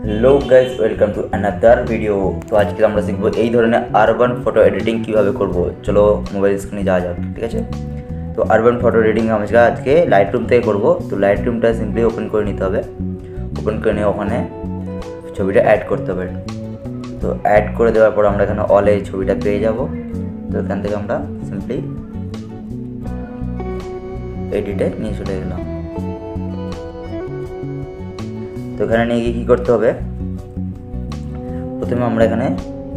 Hello guys welcome to another video. तो आज के हम सीखबो এই ধরনের আরবান ফটো এডিটিং কিভাবে করব। চলো মোবাইল স্ক্রিনে যাওয়া যাক, ঠিক আছে। তো আরবান ফটো এডিটিং আমরা আজকে লাইটরুম থেকে করব। তো লাইটরুমটা সিম্পলি ওপেন করে নিতে হবে। ওপেন করে নিয়ে ওখানে ছবিটা অ্যাড করতে হবে। তো অ্যাড করে দেওয়ার পর আমরা এখানে অল এই ছবিটা পেয়ে যাব। তো এখান থেকে আমরা সিম্পলি এডিটে নিয়ে চলে গেলাম। तो এখানে নিয়ে গিয়ে কি করতে হবে, প্রথমে আমরা এখানে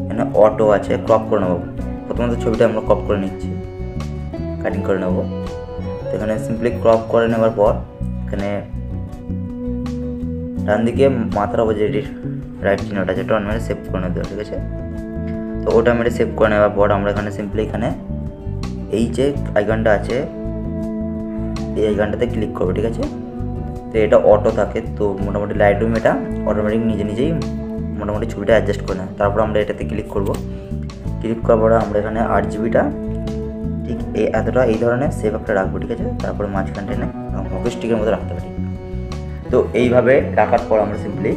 এখানে অটো আছে ক্রপ করে নেব। প্রথমত ছবিটা আমরা ক্রপ করে নিচ্ছি, কাটিং করে নেব। তো এখানে সিম্পলি ক্রপ করে নেওয়ার পর এখানে ডান দিকে মাত্রা বাজে রাইট চিহ্নটা আছে, টন মেরে সেভ করে নেব, ঠিক আছে। তো ওটা মেরে সেভ করে নেওয়ার পর আমরা এখানে সিম্পলি এখানে এই যে আইকনটা আছে এই আইকনটাতে ক্লিক করব, ঠিক আছে। तो ये अटो थे तो मोटामोटी लाइटरूम ये अटोमेटिक निजे निजे मोटामोटी छविटा एडजस्ट करना है। तरह क्लिक करब, क्लिक करारे 8 जीबीटा ठीक ये सेफ अपना रखब, ठीक है। तपर माजखान टेने हॉकी स्टिकर मत रखते हैं। तो ये रखार पर सिम्पलि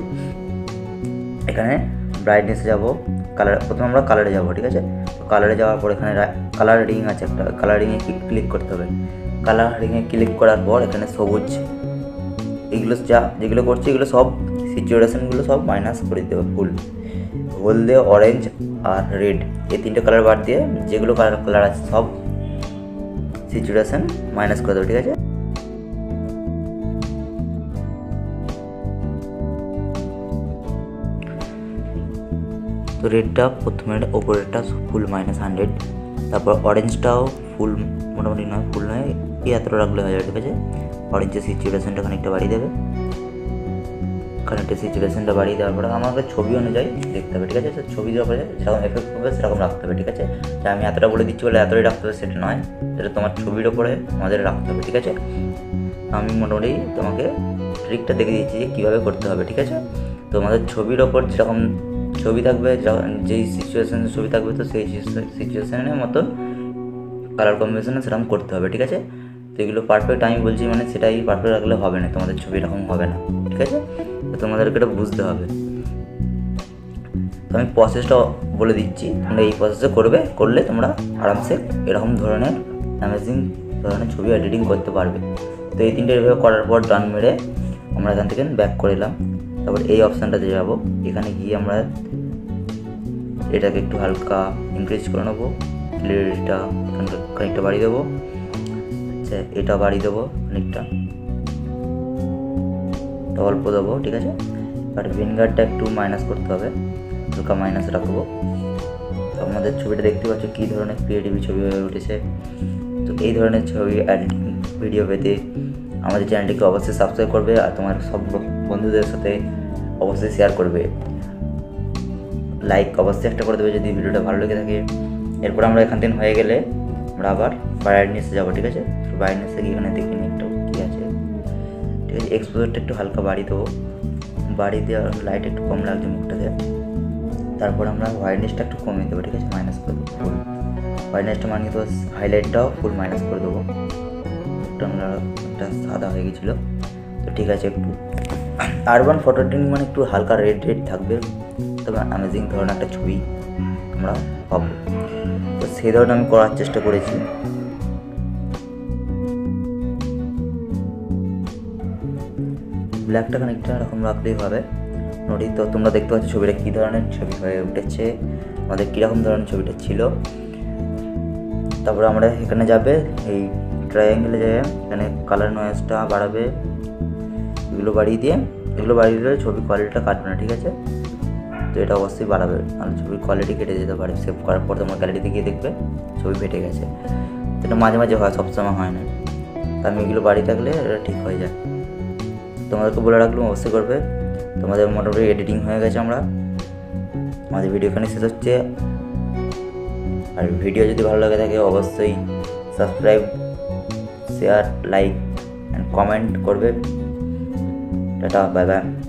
एखे ब्राइटनेस जाब, कलर प्रथम कलरे जाब, ठीक है। तो कलरे जाने कलरिंग आज एक कलरिंग क्लिक करते हैं। कलरिंग क्लिक करार एखे सबुज এগুলো যা যেগুলো করছি এগুলো সব সিচুয়েশনগুলো সব মাইনাস করে দিতে হবে। ফুল হলদে অরেঞ্জ আর রেড এই তিনটে কালার বাদ দিয়ে যেগুলো কালার আছে সব সিচুয়েশন মাইনাস করে দেবো, ঠিক আছে। তো রেডটা প্রথমে ওপরেরটা ফুল -100, তারপর অরেঞ্জটাও ফুল মোটামুটি নয়, ফুল নয় এই এতটা রাখলে হয়ে যাবে, ঠিক আছে। অরেঞ্জের সিচুয়েশনটা খানিকটা বাড়িয়ে দেবে, খানিকটা সিচুয়েশনটা বাড়িয়ে দেওয়ার পরে আমাকে ছবি অনুযায়ী দেখতে হবে, ঠিক আছে। ছবি দেওয়ার পরে যেরকম এফেক্ট করবে সেরকম রাখতে হবে, ঠিক আছে। যে আমি এতটা বলে দিচ্ছি বলে এতটাই রাখতে হবে সেটা নয়, সেটা তোমার ছবির ওপরে আমাদের রাখতে হবে, ঠিক আছে। আমি মোটামুটি তোমাকে ট্রিকটা দেখে দিচ্ছি যে কীভাবে করতে হবে, ঠিক আছে। তোমাদের ছবির ওপর যেরকম ছবি থাকবে, যেই সিচুয়েশানে ছবি থাকবে তো সেই সিচুয়েশানের মতো কালার কম্বিনেশনে সেরকম করতে হবে, ঠিক আছে। তো এগুলো পারফেক্ট আমি বলছি মানে সেটাই পারফেক্ট রাখলে হবে না, তোমাদের ছবি এরকম হবে না, ঠিক আছে। তো তোমাদেরকে এটা বুঝতে হবে। তো আমি প্রসেসটা বলে দিচ্ছি, তোমরা এই প্রসেসে করবে, করলে তোমরা আরামসে এরকম ধরনের অ্যামেজিং ধরনের ছবি এডিটিং করতে পারবে। তো এই তিনটে এভাবে করার পর ডান মেরে আমরা এখান থেকে ব্যাক করে এলাম। তারপর এই অপশানটাতে যাব, এখানে গিয়ে আমরা এটাকে একটু হালকা ইনক্রিজ করে নেবো, ক্লিয়ারিটিটা খানিকটা বাড়িয়ে দেবো, এটা বাড়িয়ে দেবো খানিকটা, অল্প দেবো, ঠিক আছে। আর ভিনগারটা একটু মাইনাস করতে হবে, হালকা মাইনাস রাখবো। তো আমাদের ছবিটা দেখতে পাচ্ছ কী ধরনের ক্রিয়েটিভ ছবি হয়ে উঠেছে। তো এই ধরনের ছবি ভিডিও পেতে আমাদের চ্যানেলটিকে অবশ্যই সাবস্ক্রাইব করবে আর তোমার সব বন্ধুদের সাথে অবশ্যই শেয়ার করবে। লাইক অবশ্যই একটা করে দেবে যদি ভিডিওটা ভালো লেগে থাকে। এরপর আমরা এখান থেকে হয়ে গেলে আমরা আবার ব্রাইটনেসে যাবো, ঠিক আছে। তো ব্রাইটনেসে গিয়ে এখানে দেখে নিই একটু কী আছে, ঠিক আছে। এক্সপোজারটা একটু হালকা বাড়িয়ে দেবো, বাড়িয়ে দেওয়ার লাইট একটু কম লাগছে মুখটাকে। তারপর আমরা হোয়াইটনেসটা একটু কমিয়ে দেবো, ঠিক আছে, মাইনাস করে দেবো ফুল হোয়াইটনেসটা, মানে তো হাইলাইটটাও ফুল মাইনাস করে দেবো। একটু আমরা একটা সাদা হয়ে গেছিলো, তো ঠিক আছে। একটু আরবান ফটো এডিটিং মানে একটু হালকা রেড রেড থাকবে, তবে অ্যামেজিং ধরনের একটা ছবি আমরা পাবো। তো সেই ধরনের আমি করার চেষ্টা করেছি। ব্ল্যাকটা খানিকটা এরকম রাখলেই হবে নোটি। তো তোমরা দেখতে পাচ্ছ ছবিটা কী ধরনের ছবি হয়ে উঠেছে, আমাদের কীরকম ধরনের ছবিটা ছিল। তারপরে আমরা এখানে যাবে এই ট্রায়াঙ্গেলে যাবে, এখানে কালার নয়েজটা বাড়াবে, এগুলো বাড়িয়ে দিয়ে এগুলো বাড়িয়ে দিলে ছবি কোয়ালিটিটা কাটবে না, ঠিক আছে। তো এটা অবশ্যই বাড়াবে, কারণ ছবির কোয়ালিটি কেটে যেতে পারে। সেভ করার পর তোমার গ্যালারিতে গিয়ে দেখবে ছবি ফেটে গেছে। তো এটা মাঝে মাঝে হয়, সবসময় হয় না। তো আমি এগুলো বাড়ি থাকলে এটা ঠিক হয়ে যায়। তোমাদেরকে বলে রাখলাম অবশ্যই করবে। তোমাদের মোটামুটি এডিটিং হয়ে গেছে, আমাদের ভিডিও এখানে শেষ হচ্ছে। আর ভিডিও যদি ভালো লাগে থাকে অবশ্যই subscribe, share, like and comment করবে। টাটা, বাই বাই।